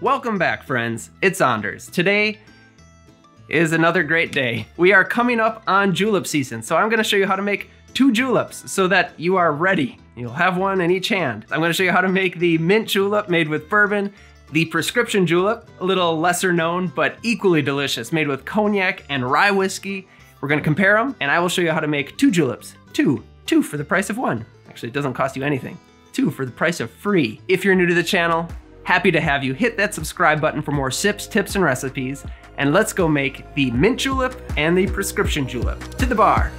Welcome back, friends. It's Anders. Today is another great day. We are coming up on julep season, so I'm gonna show you how to make 2 juleps so that you are ready. You'll have one in each hand. I'm gonna show you how to make the mint julep made with bourbon, the prescription julep, a little lesser known, but equally delicious, made with cognac and rye whiskey. We're gonna compare them, and I will show you how to make 2 juleps. Two for the price of 1. Actually, it doesn't cost you anything. 2 for the price of free. If you're new to the channel, happy to have you. Hit that subscribe button for more sips, tips, and recipes. And let's go make the mint julep and the prescription julep. To the bar.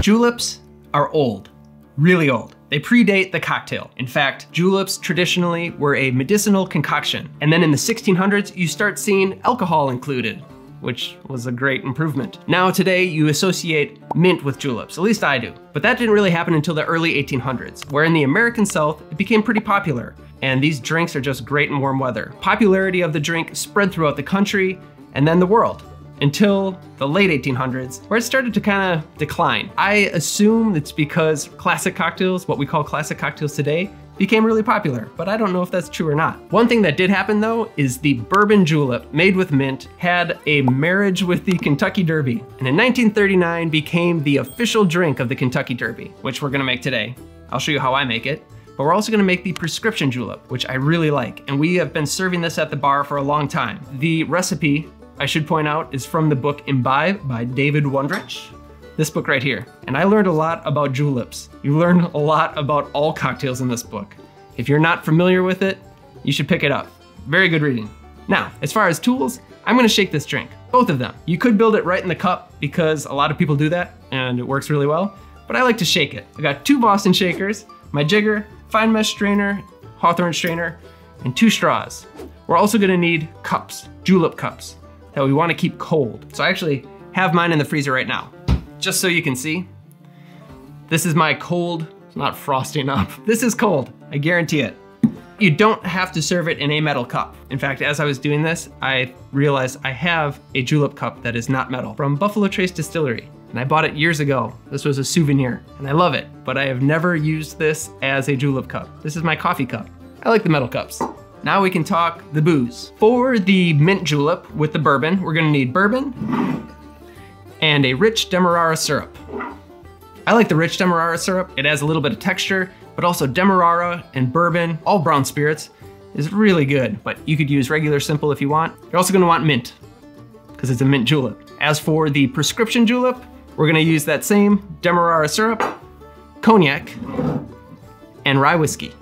Juleps are old, really old. They predate the cocktail. In fact, juleps traditionally were a medicinal concoction. And then in the 1600s, you start seeing alcohol included, which was a great improvement. Now today you associate mint with juleps, at least I do. But that didn't really happen until the early 1800s, where in the American South, it became pretty popular. And these drinks are just great in warm weather. Popularity of the drink spread throughout the country and then the world, until the late 1800s, where it started to kind of decline. I assume it's because classic cocktails, what we call classic cocktails today, became really popular, but I don't know if that's true or not. One thing that did happen though is the bourbon julep made with mint had a marriage with the Kentucky Derby, and in 1939 became the official drink of the Kentucky Derby, which we're gonna make today. I'll show you how I make it, but we're also gonna make the prescription julep, which I really like, and we have been serving this at the bar for a long time. The recipe, I should point out, is from the book Imbibe by David Wondrich. This book right here. And I learned a lot about juleps. You learn a lot about all cocktails in this book. If you're not familiar with it, you should pick it up. Very good reading. Now, as far as tools, I'm gonna shake this drink, both of them. You could build it right in the cup because a lot of people do that and it works really well, but I like to shake it. I got 2 Boston shakers, my jigger, fine mesh strainer, Hawthorne strainer, and 2 straws. We're also gonna need cups, julep cups, that we wanna keep cold. So I actually have mine in the freezer right now. Just so you can see, this is my cold, it's not frosting up. This is cold, I guarantee it. You don't have to serve it in a metal cup. In fact, as I was doing this, I realized I have a julep cup that is not metal from Buffalo Trace Distillery, and I bought it years ago. This was a souvenir, and I love it, but I have never used this as a julep cup. This is my coffee cup. I like the metal cups. Now we can talk the booze. For the mint julep with the bourbon, we're gonna need bourbon, and a rich Demerara syrup. I like the rich Demerara syrup. It adds a little bit of texture, but also Demerara and bourbon, all brown spirits, is really good, but you could use regular simple if you want. You're also gonna want mint, because it's a mint julep. As for the prescription julep, we're gonna use that same Demerara syrup, cognac, and rye whiskey,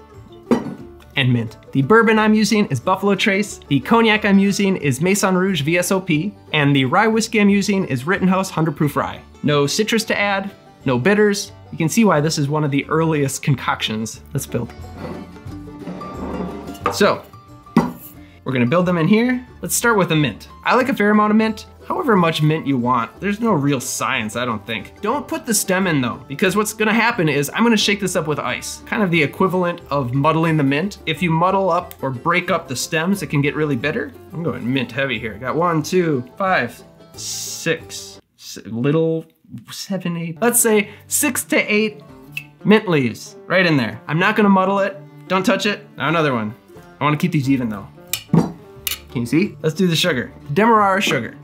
and mint. The bourbon I'm using is Buffalo Trace, the cognac I'm using is Maison Rouge VSOP, and the rye whiskey I'm using is Rittenhouse 100 Proof Rye. No citrus to add, no bitters. You can see why this is one of the earliest concoctions. Let's build. So, we're gonna build them in here. Let's start with the mint. I like a fair amount of mint, however much mint you want. There's no real science, I don't think. Don't put the stem in though, because what's gonna happen is I'm gonna shake this up with ice, kind of the equivalent of muddling the mint. If you muddle up or break up the stems, it can get really bitter. I'm going mint heavy here. I got 6 to 8 mint leaves right in there. I'm not gonna muddle it. Don't touch it. Now another one. I wanna keep these even though. Can you see? Let's do the sugar. Demerara sugar.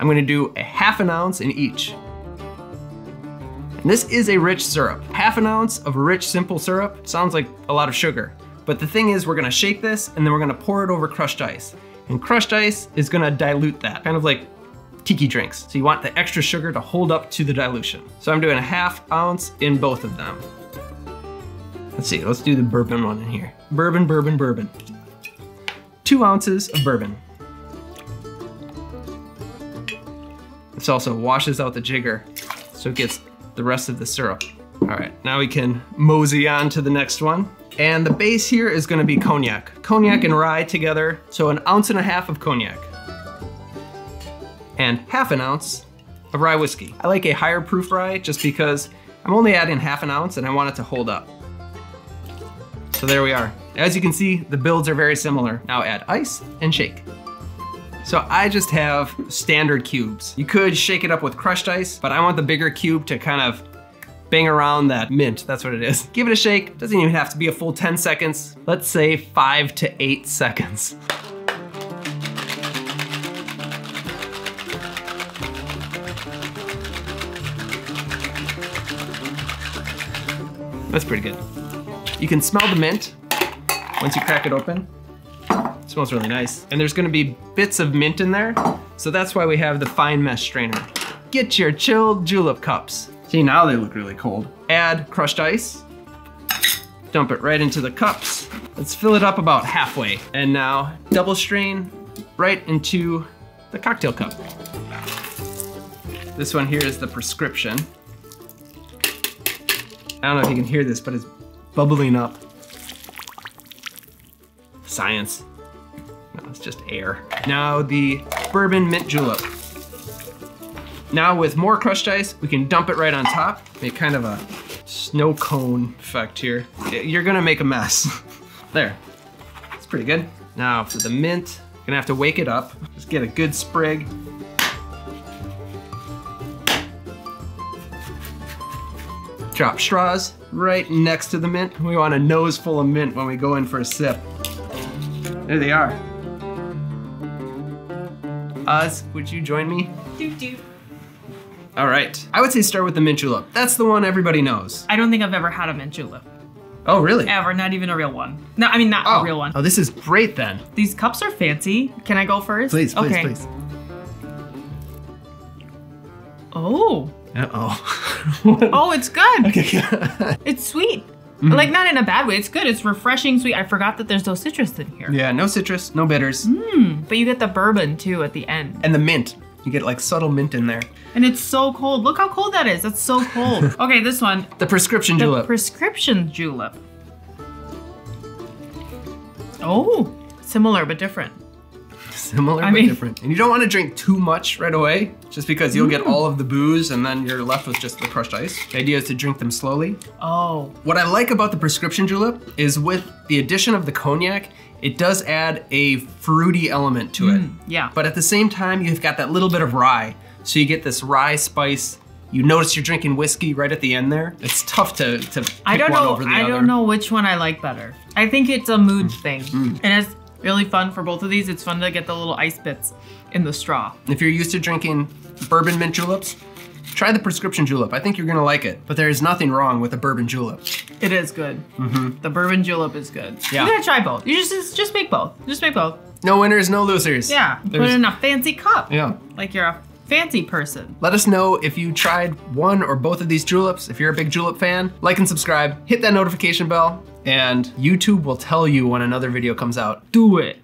I'm gonna do a half an ounce in each. And this is a rich syrup. Half an ounce of rich, simple syrup. Sounds like a lot of sugar. But the thing is, we're gonna shake this and then we're gonna pour it over crushed ice. And crushed ice is gonna dilute that, kind of like tiki drinks. So you want the extra sugar to hold up to the dilution. So I'm doing a half ounce in both of them. Let's see, let's do the bourbon one in here. Bourbon, bourbon, bourbon. 2 ounces of bourbon. This also washes out the jigger, so it gets the rest of the syrup. All right, now we can mosey on to the next one. And the base here is gonna be cognac. Cognac and rye together, so 1.5 ounces of cognac. And half an ounce of rye whiskey. I like a higher proof rye just because I'm only adding half an ounce and I want it to hold up. So there we are. As you can see, the builds are very similar. Now add ice and shake. So I just have standard cubes. You could shake it up with crushed ice, but I want the bigger cube to kind of bang around that mint. That's what it is. Give it a shake. Doesn't even have to be a full 10 seconds. Let's say 5 to 8 seconds. That's pretty good. You can smell the mint once you crack it open. It smells really nice. And there's gonna be bits of mint in there. So that's why we have the fine mesh strainer. Get your chilled julep cups. See, now they look really cold. Add crushed ice. Dump it right into the cups. Let's fill it up about halfway. And now double strain right into the cocktail cup. This one here is the prescription. I don't know if you can hear this, but it's bubbling up. Science. No, it's just air. Now the bourbon mint julep. Now with more crushed ice, we can dump it right on top. Make kind of a snow cone effect here. You're gonna make a mess. There, it's pretty good. Now for the mint, gonna have to wake it up. Just get a good sprig. Drop straws right next to the mint. We want a nose full of mint when we go in for a sip. There they are. Oz, would you join me? Doot doot. All right. I would say start with the mint julep. That's the one everybody knows. I don't think I've ever had a mint julep. Oh, really? Ever, not even a real one. No, I mean, not a real one. Oh, this is great then. These cups are fancy. Can I go first? Please, please, okay. Please. Oh. Uh-oh. Oh, it's good. Okay. It's sweet. Mm-hmm. Like, not in a bad way, it's good. It's refreshing sweet. I forgot that there's no citrus in here. Yeah, no citrus, no bitters. But you get the bourbon too at the end. And the mint. You get like subtle mint in there. And it's so cold. Look how cold that is. That's so cold. Okay, this one. The prescription julep. The prescription julep. Oh, similar but different. Similar but different. And you don't want to drink too much right away, just because you'll get all of the booze and then you're left with just the crushed ice. The idea is to drink them slowly. Oh. What I like about the prescription julep is with the addition of the cognac, it does add a fruity element to it. Yeah. But at the same time, you've got that little bit of rye. So you get this rye spice. You notice you're drinking whiskey right at the end there. It's tough to pick one over the other. I don't know which one I like better. I think it's a mood thing. And it's really fun for both of these. It's fun to get the little ice bits in the straw. If you're used to drinking bourbon mint juleps, try the prescription julep. I think you're gonna like it, but there is nothing wrong with a bourbon julep. It is good. The bourbon julep is good. Yeah. You gotta try both. You just make both. Just make both. No winners, no losers. Yeah, put it in a fancy cup. Yeah. Like you're a fancy person. Let us know if you tried one or both of these juleps. If you're a big julep fan, like and subscribe, hit that notification bell, and YouTube will tell you when another video comes out. Do it.